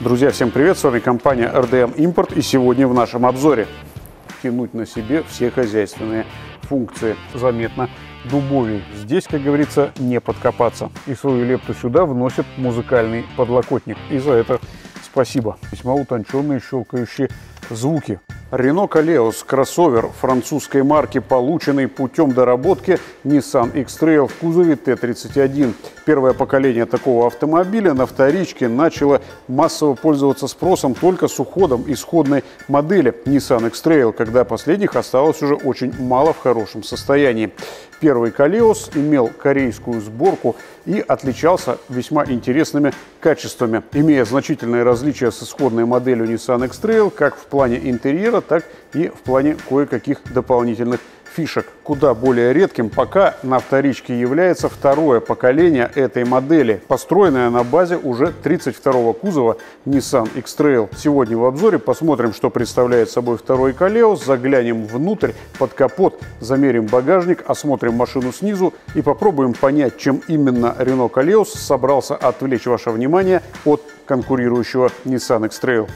Друзья, всем привет! С вами компания RDM Import, и сегодня в нашем обзоре тянуть на себе все хозяйственные функции. Заметно дубовей. Здесь, как говорится, не подкопаться. И свою лепту сюда вносит музыкальный подлокотник. И за это спасибо. Весьма утонченные щелкающие звуки. Renault Koleos, кроссовер французской марки, полученный путем доработки Nissan X-Trail в кузове Т-31. Первое поколение такого автомобиля на вторичке начало массово пользоваться спросом только с уходом исходной модели Nissan X-Trail, когда последних осталось уже очень мало в хорошем состоянии. Первый Koleos имел корейскую сборку и отличался весьма интересными качествами, имея значительные различия с исходной моделью Nissan X-Trail как в плане интерьера, так и в плане кое-каких дополнительных фишек. Куда более редким пока на вторичке является второе поколение этой модели, построенное на базе уже 32-го кузова Nissan X-Trail. Сегодня в обзоре посмотрим, что представляет собой второй Koleos, заглянем внутрь, под капот, замерим багажник, осмотрим машину снизу и попробуем понять, чем именно Renault Koleos собрался отвлечь ваше внимание от конкурирующего Nissan X-Trail.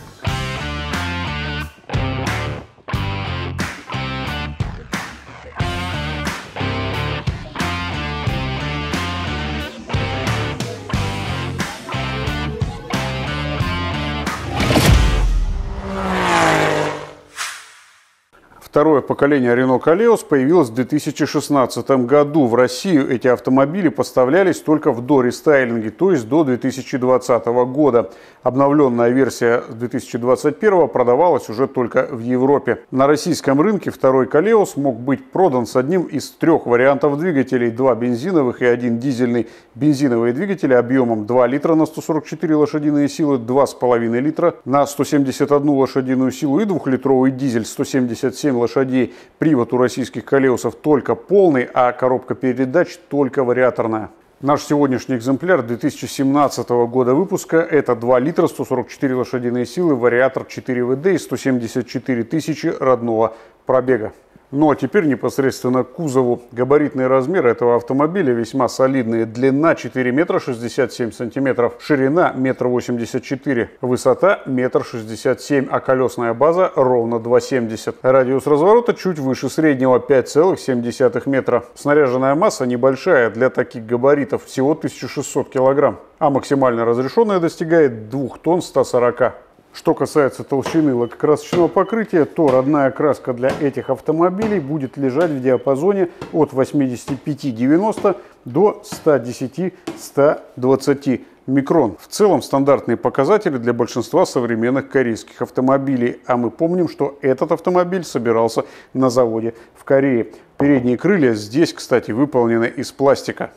Второе поколение Renault Koleos появилось в 2016 году. В Россию эти автомобили поставлялись только в дорестайлинге, то есть до 2020 года. Обновленная версия 2021 продавалась уже только в Европе. На российском рынке второй Koleos мог быть продан с одним из трех вариантов двигателей: два бензиновых и один дизельный. Бензиновые двигатели объемом 2 литра на 144 лошадиные силы, 2,5 литра на 171 лошадиную силу и 2-литровый дизель 177 лошадей. Привод у российских Koleos'ов только полный, а коробка передач только вариаторная. Наш сегодняшний экземпляр 2017 года выпуска – это 2 литра, 144 лошадиные силы, вариатор 4WD и 174 тысячи родного пробега. Ну а теперь непосредственно к кузову. Габаритные размеры этого автомобиля весьма солидные. Длина 4 метра 67 сантиметров, ширина 1,84 м, высота 1,67 м, а колесная база ровно 2,70 м. Радиус разворота чуть выше среднего, 5,7 метра. Снаряженная масса небольшая для таких габаритов, всего 1600 кг, а максимально разрешенная достигает 2 тонн 140 кг. Что касается толщины лакокрасочного покрытия, то родная краска для этих автомобилей будет лежать в диапазоне от 85-90 до 110-120 микрон. В целом стандартные показатели для большинства современных корейских автомобилей, а мы помним, что этот автомобиль собирался на заводе в Корее. Передние крылья здесь, кстати, выполнены из пластика.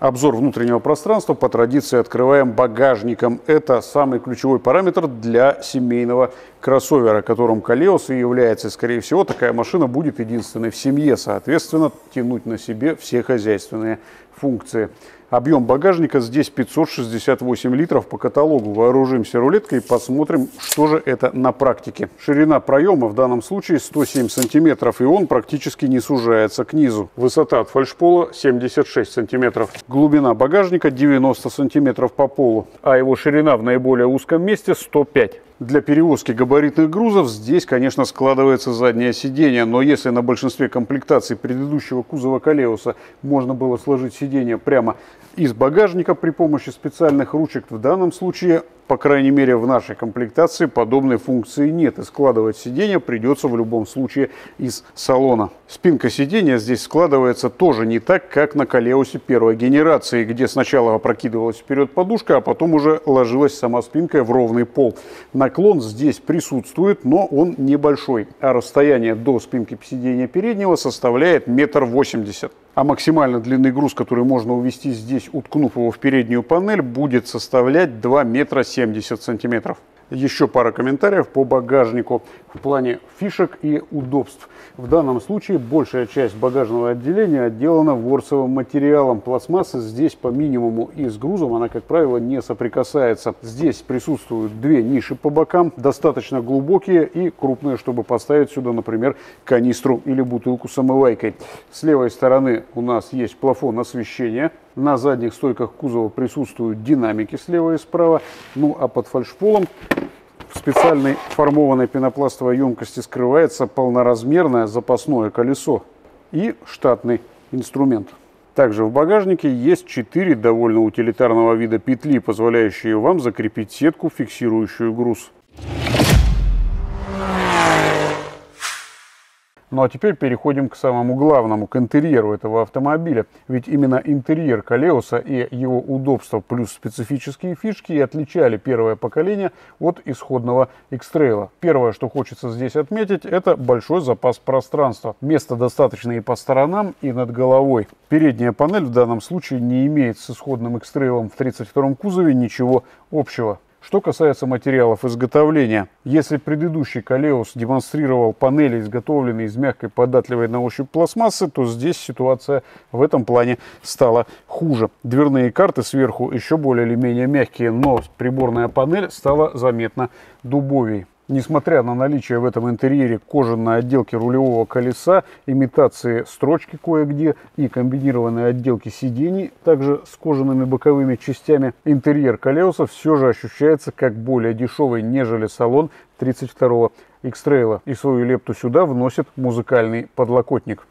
Обзор внутреннего пространства по традиции открываем багажником. Это самый ключевой параметр для семейного кроссовера, которым Koleos и является. Скорее всего, такая машина будет единственной в семье, соответственно, тянуть на себе все хозяйственные функции. Объем багажника здесь 568 литров по каталогу. Вооружимся рулеткой и посмотрим, что же это на практике. Ширина проема в данном случае 107 сантиметров, и он практически не сужается к низу. Высота от фальшпола 76 сантиметров. Глубина багажника 90 сантиметров по полу, а его ширина в наиболее узком месте 105. Для перевозки габаритных грузов здесь, конечно, складывается заднее сиденье, но если на большинстве комплектаций предыдущего кузова Koleos можно было сложить сиденье прямо из багажника при помощи специальных ручек, в данном случае, по крайней мере в нашей комплектации, подобной функции нет, и складывать сиденье придется в любом случае из салона. Спинка сиденья здесь складывается тоже не так, как на Koleos первой генерации, где сначала опрокидывалась вперед подушка, а потом уже ложилась сама спинка в ровный пол. Наклон здесь присутствует, но он небольшой, а расстояние до спинки сиденья переднего составляет 1,80 м. А максимально длинный груз, который можно увести здесь, уткнув его в переднюю панель, будет составлять 2,70 м. Еще пара комментариев по багажнику в плане фишек и удобств. В данном случае большая часть багажного отделения отделана ворсовым материалом. Пластмасса здесь по минимуму, и с грузом она, как правило, не соприкасается. Здесь присутствуют две ниши по бокам, достаточно глубокие и крупные, чтобы поставить сюда, например, канистру или бутылку с омывайкой. С левой стороны у нас есть плафон освещения. На задних стойках кузова присутствуют динамики слева и справа. Ну а под фальшполом в специальной формованной пенопластовой емкости скрывается полноразмерное запасное колесо и штатный инструмент. Также в багажнике есть 4 довольно утилитарного вида петли, позволяющие вам закрепить сетку, фиксирующую груз. Ну а теперь переходим к самому главному, к интерьеру этого автомобиля. Ведь именно интерьер Колеоса и его удобство плюс специфические фишки и отличали первое поколение от исходного X-Trail. Первое, что хочется здесь отметить, это большой запас пространства. Места достаточно и по сторонам, и над головой. Передняя панель в данном случае не имеет с исходным X-Trail в 32-м кузове ничего общего. Что касается материалов изготовления, если предыдущий Koleos демонстрировал панели, изготовленные из мягкой, податливой на ощупь пластмассы, то здесь ситуация в этом плане стала хуже. Дверные карты сверху еще более или менее мягкие, но приборная панель стала заметно дубовей. Несмотря на наличие в этом интерьере кожаной отделки рулевого колеса, имитации строчки кое-где и комбинированной отделки сидений, также с кожаными боковыми частями, интерьер Koleos все же ощущается как более дешевый, нежели салон 32-го X-Trail. И свою лепту сюда вносит музыкальный подлокотник.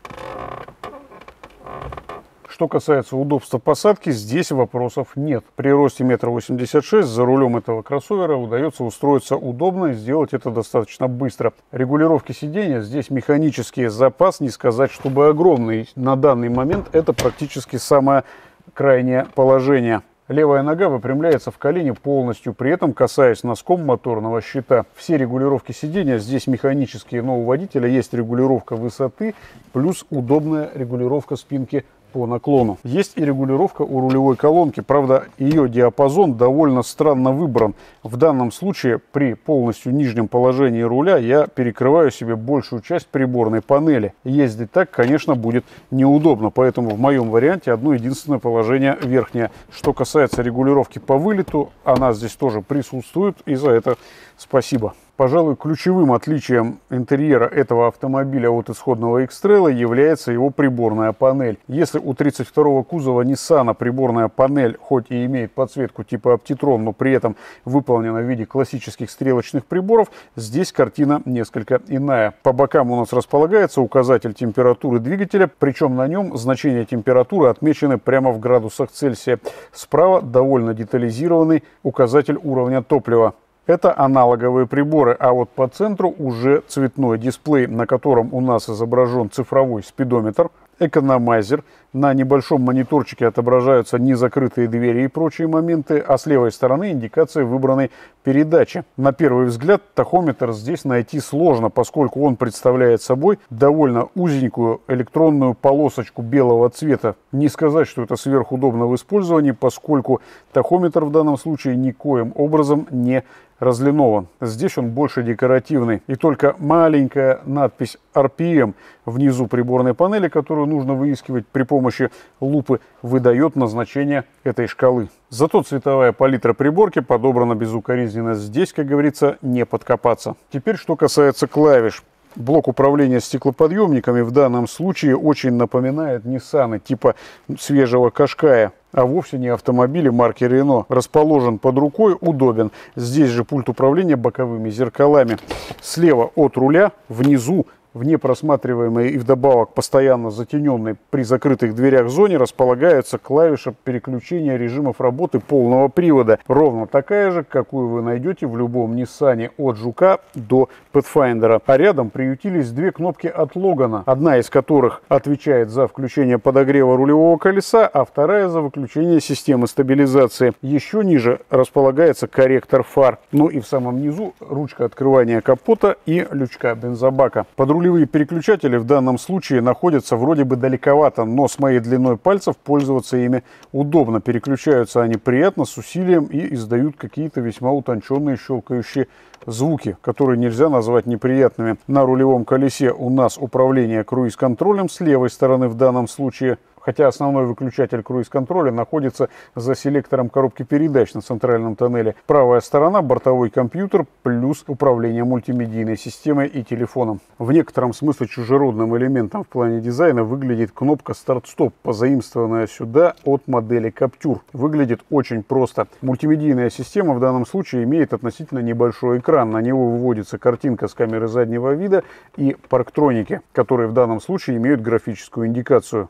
Что касается удобства посадки, здесь вопросов нет. При росте 1,86 м за рулем этого кроссовера удается устроиться удобно и сделать это достаточно быстро. Регулировки сидения здесь механические, запас не сказать, чтобы огромный. На данный момент это практически самое крайнее положение. Левая нога выпрямляется в колене полностью, при этом касаясь носком моторного щита. Все регулировки сидения здесь механические, но у водителя есть регулировка высоты плюс удобная регулировка спинки по наклону. Есть и регулировка у рулевой колонки, правда, ее диапазон довольно странно выбран. В данном случае при полностью нижнем положении руля я перекрываю себе большую часть приборной панели. Ездить так, конечно, будет неудобно, поэтому в моем варианте одно единственное положение верхнее. Что касается регулировки по вылету, она здесь тоже присутствует, и за это спасибо. Пожалуй, ключевым отличием интерьера этого автомобиля от исходного X-Trail является его приборная панель. Если у 32-го кузова Nissan приборная панель хоть и имеет подсветку типа Optitron, но при этом выполнена в виде классических стрелочных приборов, здесь картина несколько иная. По бокам у нас располагается указатель температуры двигателя, причем на нем значения температуры отмечены прямо в градусах Цельсия. Справа довольно детализированный указатель уровня топлива. Это аналоговые приборы, а вот по центру уже цветной дисплей, на котором у нас изображен цифровой спидометр, экономайзер. На небольшом мониторчике отображаются незакрытые двери и прочие моменты, а с левой стороны индикация выбранной передачи. На первый взгляд тахометр здесь найти сложно, поскольку он представляет собой довольно узенькую электронную полосочку белого цвета. Не сказать, что это сверхудобно в использовании, поскольку тахометр в данном случае никоим образом не разлинован. Здесь он больше декоративный. И только маленькая надпись RPM внизу приборной панели, которую нужно выискивать при помощи лупы, выдает назначение этой шкалы. Зато цветовая палитра приборки подобрана безукоризненно. Здесь, как говорится, не подкопаться. Теперь, что касается клавиш. Блок управления стеклоподъемниками в данном случае очень напоминает Ниссаны типа свежего Qashqai, а вовсе не автомобили марки Renault. Расположен под рукой, удобен. Здесь же пульт управления боковыми зеркалами. Слева от руля, внизу, в непросматриваемой и вдобавок постоянно затененной при закрытых дверях зоне располагается клавиша переключения режимов работы полного привода. Ровно такая же, какую вы найдете в любом Ниссане от Жука до Pathfinder. А рядом приютились две кнопки от Логана, одна из которых отвечает за включение подогрева рулевого колеса, а вторая за выключение системы стабилизации. Еще ниже располагается корректор фар. Ну и в самом низу ручка открывания капота и лючка бензобака. Рулевые переключатели в данном случае находятся вроде бы далековато, но с моей длиной пальцев пользоваться ими удобно. Переключаются они приятно, с усилием и издают какие-то весьма утонченные щелкающие звуки, которые нельзя назвать неприятными. На рулевом колесе у нас управление круиз-контролем с левой стороны в данном случае. хотя основной выключатель круиз-контроля находится за селектором коробки передач на центральном тоннеле. Правая сторона – бортовой компьютер плюс управление мультимедийной системой и телефоном. В некотором смысле чужеродным элементом в плане дизайна выглядит кнопка старт-стоп, позаимствованная сюда от модели Captur. Выглядит очень просто. Мультимедийная система в данном случае имеет относительно небольшой экран. На него выводится картинка с камеры заднего вида и парктроники, которые в данном случае имеют графическую индикацию.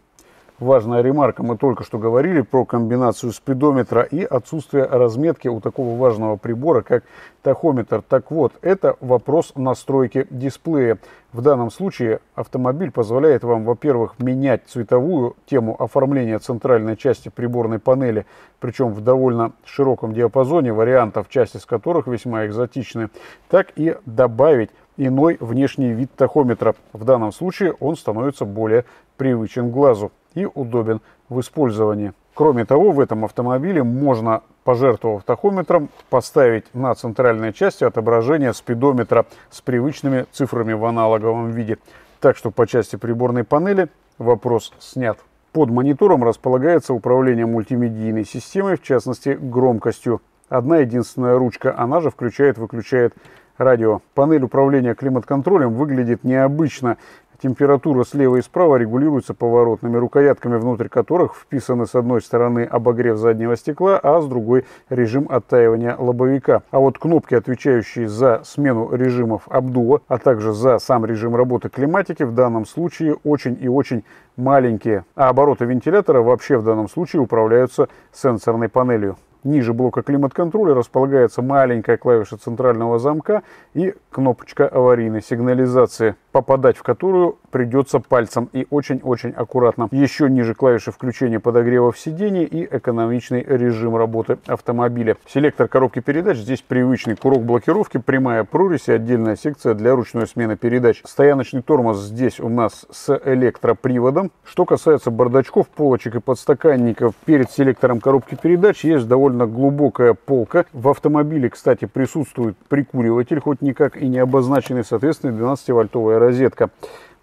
Важная ремарка, мы только что говорили про комбинацию спидометра и отсутствие разметки у такого важного прибора, как тахометр. Так вот, это вопрос настройки дисплея. В данном случае автомобиль позволяет вам, во-первых, менять цветовую тему оформления центральной части приборной панели, причем в довольно широком диапазоне вариантов, часть из которых весьма экзотичны, так и добавить иной внешний вид тахометра. В данном случае он становится более привычен глазу и удобен в использовании. Кроме того, в этом автомобиле можно, пожертвовав тахометром, поставить на центральной части отображение спидометра с привычными цифрами в аналоговом виде. Так что по части приборной панели вопрос снят. Под монитором располагается управление мультимедийной системой, в частности громкостью. Одна единственная ручка, она же включает-выключает радио. Панель управления климат-контролем выглядит необычно. Температура слева и справа регулируется поворотными рукоятками, внутрь которых вписаны с одной стороны обогрев заднего стекла, а с другой режим оттаивания лобовика. А вот кнопки, отвечающие за смену режимов обдува, а также за сам режим работы климатики, в данном случае очень и очень маленькие. А обороты вентилятора вообще в данном случае управляются сенсорной панелью. Ниже блока климат-контроля располагается маленькая клавиша центрального замка и кнопочка аварийной сигнализации, попадать в которую придется пальцем и очень-очень аккуратно. Еще ниже клавиши включения подогрева в сиденье и экономичный режим работы автомобиля. Селектор коробки передач. Здесь привычный курок блокировки, прямая прорезь и отдельная секция для ручной смены передач. Стояночный тормоз здесь у нас с электроприводом. Что касается бардачков, полочек и подстаканников, перед селектором коробки передач есть довольно глубокая полка. В автомобиле, кстати, присутствует прикуриватель, хоть никак и не обозначенный, соответственно, 12-вольтовая розетка.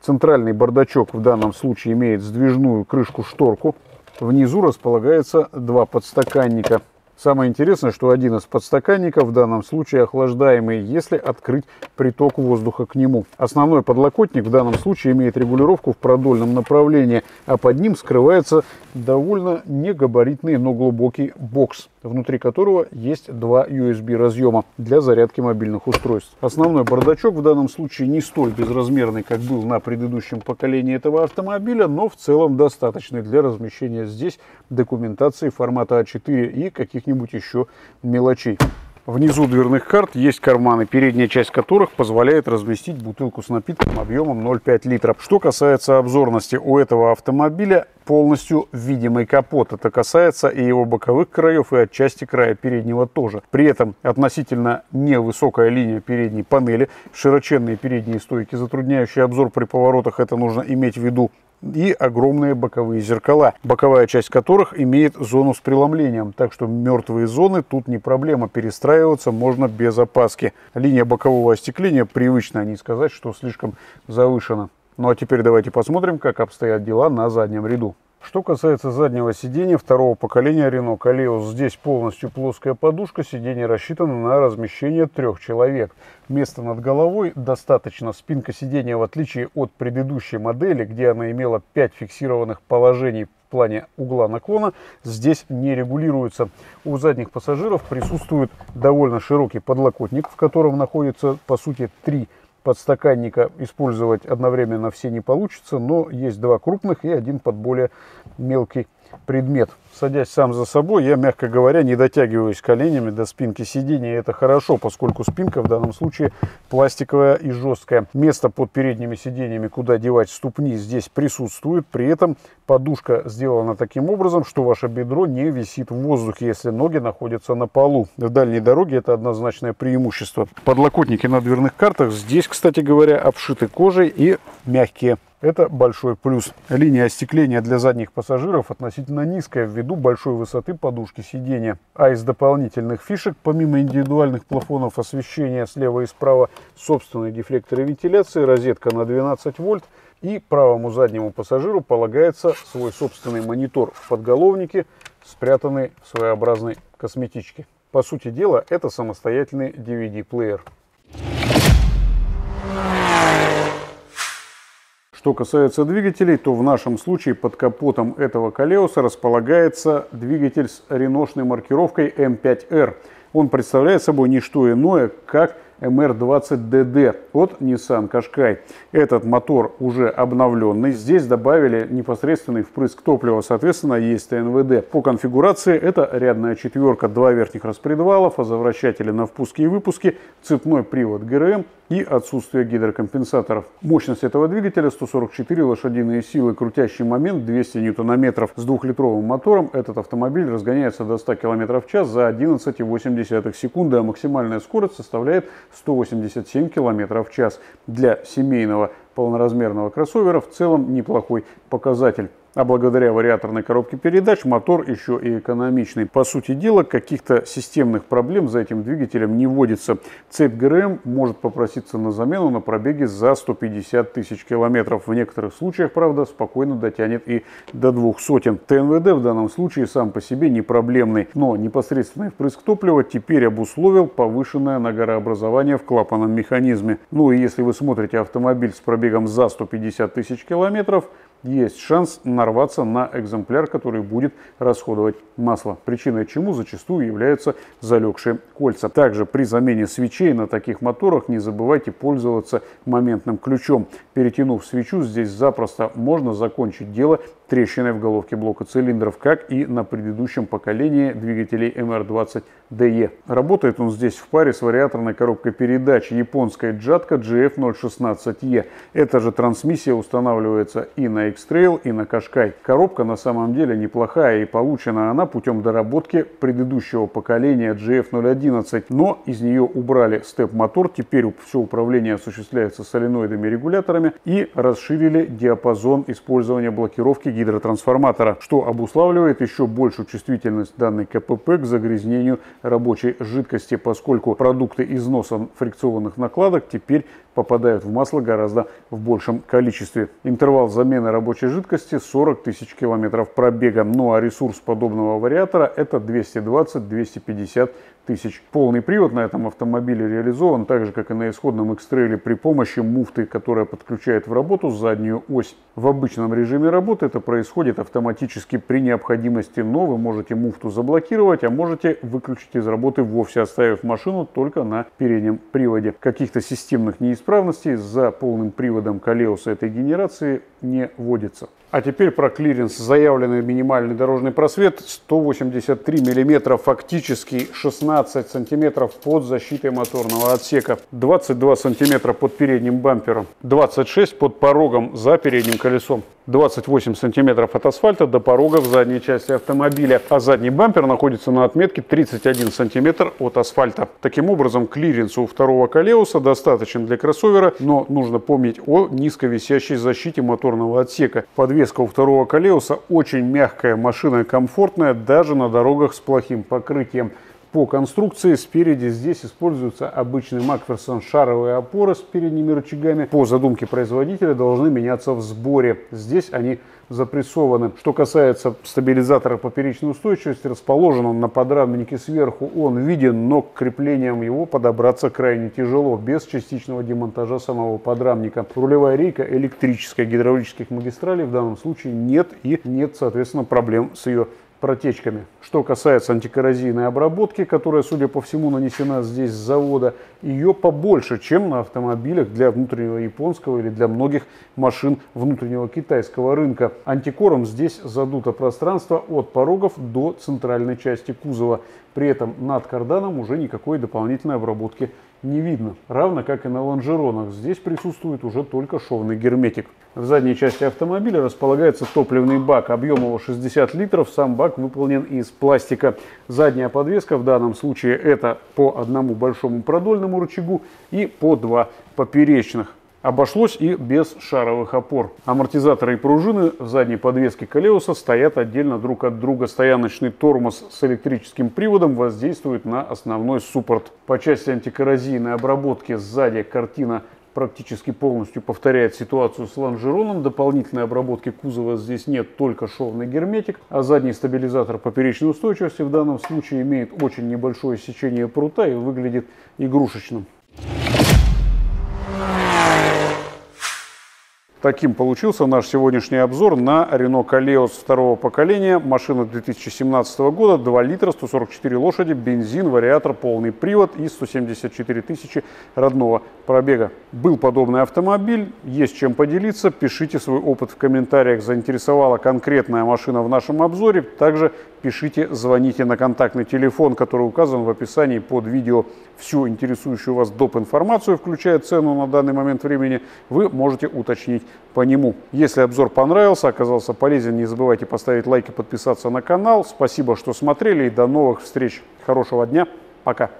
Центральный бардачок в данном случае имеет сдвижную крышку-шторку. Внизу располагается два подстаканника. Самое интересное, что один из подстаканников в данном случае охлаждаемый, если открыть приток воздуха к нему. Основной подлокотник в данном случае имеет регулировку в продольном направлении, а под ним скрывается довольно негабаритный, но глубокий бокс, внутри которого есть два USB-разъема для зарядки мобильных устройств. Основной бардачок в данном случае не столь безразмерный, как был на предыдущем поколении этого автомобиля, но в целом достаточный для размещения здесь документации формата А4 и каких-нибудь еще мелочей. Внизу дверных карт есть карманы, передняя часть которых позволяет разместить бутылку с напитком объемом 0,5 литра. Что касается обзорности, у этого автомобиля полностью видимый капот. Это касается и его боковых краев, и отчасти края переднего тоже. При этом относительно невысокая линия передней панели, широченные передние стойки, затрудняющие обзор при поворотах, это нужно иметь в виду, и огромные боковые зеркала, боковая часть которых имеет зону с преломлением, так что мертвые зоны тут не проблема, перестраиваться можно без опаски. Линия бокового остекления привычная, не сказать, что слишком завышена. Ну а теперь давайте посмотрим, как обстоят дела на заднем ряду. Что касается заднего сидения второго поколения Renault Koleos, здесь полностью плоская подушка, сиденье рассчитано на размещение 3 человек. Места над головой достаточно, спинка сидения, в отличие от предыдущей модели, где она имела 5 фиксированных положений в плане угла наклона, здесь не регулируется. У задних пассажиров присутствует довольно широкий подлокотник, в котором находится по сути 3 подстаканника, использовать одновременно все не получится, но есть 2 крупных и 1 под более мелкий предмет. Садясь сам за собой, я, мягко говоря, не дотягиваюсь коленями до спинки сиденья. Это хорошо, поскольку спинка в данном случае пластиковая и жесткая. Место под передними сиденьями, куда девать ступни, здесь присутствует. При этом подушка сделана таким образом, что ваше бедро не висит в воздухе, если ноги находятся на полу. В дальней дороге это однозначное преимущество. Подлокотники на дверных картах здесь, кстати говоря, обшиты кожей и мягкие. Это большой плюс. Линия остекления для задних пассажиров относительно низкая ввиду большой высоты подушки сидения. А из дополнительных фишек, помимо индивидуальных плафонов освещения слева и справа, собственные дефлекторы вентиляции, розетка на 12 вольт, и правому заднему пассажиру полагается свой собственный монитор в подголовнике, спрятанный в своеобразной косметичке. По сути дела, это самостоятельный DVD-плеер. Что касается двигателей, то в нашем случае под капотом этого Koleos располагается двигатель с реношной маркировкой M5R. Он представляет собой не что иное, как MR20DD от Nissan Qashqai. Этот мотор уже обновленный. Здесь добавили непосредственный впрыск топлива, соответственно, есть ТНВД. По конфигурации это рядная четверка, два верхних распредвала, фазовращатели на впуске и выпуске, цепной привод ГРМ и отсутствие гидрокомпенсаторов. Мощность этого двигателя 144 лошадиные силы, крутящий момент 200 ньютон-метров. С двухлитровым мотором этот автомобиль разгоняется до 100 км в час за 11,8 секунды, а максимальная скорость составляет 187 км в час. Для семейного полноразмерного кроссовера в целом неплохой показатель. А благодаря вариаторной коробке передач мотор еще и экономичный. По сути дела, каких-то системных проблем за этим двигателем не водится. Цепь ГРМ может попроситься на замену на пробеге за 150 тысяч километров. В некоторых случаях, правда, спокойно дотянет и до 200. ТНВД в данном случае сам по себе не проблемный. Но непосредственный впрыск топлива теперь обусловил повышенное нагорообразование в клапанном механизме. Ну и если вы смотрите автомобиль с пробегом за 150 тысяч километров, есть шанс нарваться на экземпляр, который будет расходовать масло, причиной чему зачастую являются залегшие кольца. Также при замене свечей на таких моторах не забывайте пользоваться моментным ключом. Перетянув свечу, здесь запросто можно закончить дело трещиной в головке блока цилиндров, как и на предыдущем поколении двигателей MR20DE. Работает он здесь в паре с вариаторной коробкой передач японской Jatco GF016E. Эта же трансмиссия устанавливается и на X-Trail, и на Qashqai. Коробка на самом деле неплохая, и получена она путем доработки предыдущего поколения GF011, но из нее убрали степ-мотор, теперь все управление осуществляется соленоидами-регуляторами и расширили диапазон использования блокировки гидротрансформатора, что обуславливает еще большую чувствительность данной КПП к загрязнению рабочей жидкости, поскольку продукты износа фрикционных накладок теперь попадают в масло гораздо в большем количестве. Интервал замены рабочей жидкости 40 тысяч километров пробега. Ну а ресурс подобного вариатора это 220-250 тысяч. Полный привод на этом автомобиле реализован так же, как и на исходном X-Trail при помощи муфты, которая подключает в работу заднюю ось. В обычном режиме работы это происходит автоматически при необходимости, но вы можете муфту заблокировать, а можете выключить из работы, вовсе оставив машину только на переднем приводе. Каких-то системных неисправностей за полным приводом Koleos этой генерации не водится. А теперь про клиренс. Заявленный минимальный дорожный просвет 183 мм, фактически 16 см под защитой моторного отсека, 22 см под передним бампером, 26 под порогом за передним колесом, 28 см от асфальта до порога в задней части автомобиля, а задний бампер находится на отметке 31 см от асфальта. Таким образом, клиренс у второго Koleos достаточен для кроссовера, но нужно помнить о низковисящей защите моторного отсека. Подвеска у второго Koleos очень мягкая, машина комфортная даже на дорогах с плохим покрытием. По конструкции спереди здесь используются обычные Макферсон шаровые опоры с передними рычагами. По задумке производителя должны меняться в сборе. Здесь они запрессованы. Что касается стабилизатора поперечной устойчивости, расположен он на подрамнике сверху. Он виден, но к креплениям его подобраться крайне тяжело без частичного демонтажа самого подрамника. Рулевая рейка электрическая, гидравлических магистралей в данном случае нет, и нет, соответственно, проблем с ее протечками. Что касается антикоррозийной обработки, которая, судя по всему, нанесена здесь с завода, ее побольше, чем на автомобилях для внутреннего японского или для многих машин внутреннего китайского рынка. Антикором здесь задуто пространство от порогов до центральной части кузова. При этом над карданом уже никакой дополнительной обработки не видно. Равно как и на лонжеронах. Здесь присутствует уже только шовный герметик. В задней части автомобиля располагается топливный бак. Объем его 60 литров. Сам бак выполнен из пластика. Задняя подвеска в данном случае это по одному большому продольному рычагу и по два поперечных. Обошлось и без шаровых опор. Амортизаторы и пружины в задней подвеске Koleos стоят отдельно друг от друга. Стояночный тормоз с электрическим приводом воздействует на основной суппорт. По части антикоррозийной обработки сзади картина практически полностью повторяет ситуацию с лонжероном. Дополнительной обработки кузова здесь нет, только шовный герметик. А задний стабилизатор поперечной устойчивости в данном случае имеет очень небольшое сечение прута и выглядит игрушечным. Таким получился наш сегодняшний обзор на Renault Koleos второго поколения. Машина 2017 года, 2 литра, 144 лошади, бензин, вариатор, полный привод и 174 тысячи родного пробега. Был подобный автомобиль, есть чем поделиться. Пишите свой опыт в комментариях, заинтересовала конкретная машина в нашем обзоре. Также пишите, звоните на контактный телефон, который указан в описании под видео. Всю интересующую вас доп. Информацию, включая цену на данный момент времени, вы можете уточнить по нему. Если обзор понравился, оказался полезен, не забывайте поставить лайк и подписаться на канал. Спасибо, что смотрели, и до новых встреч. Хорошего дня, пока!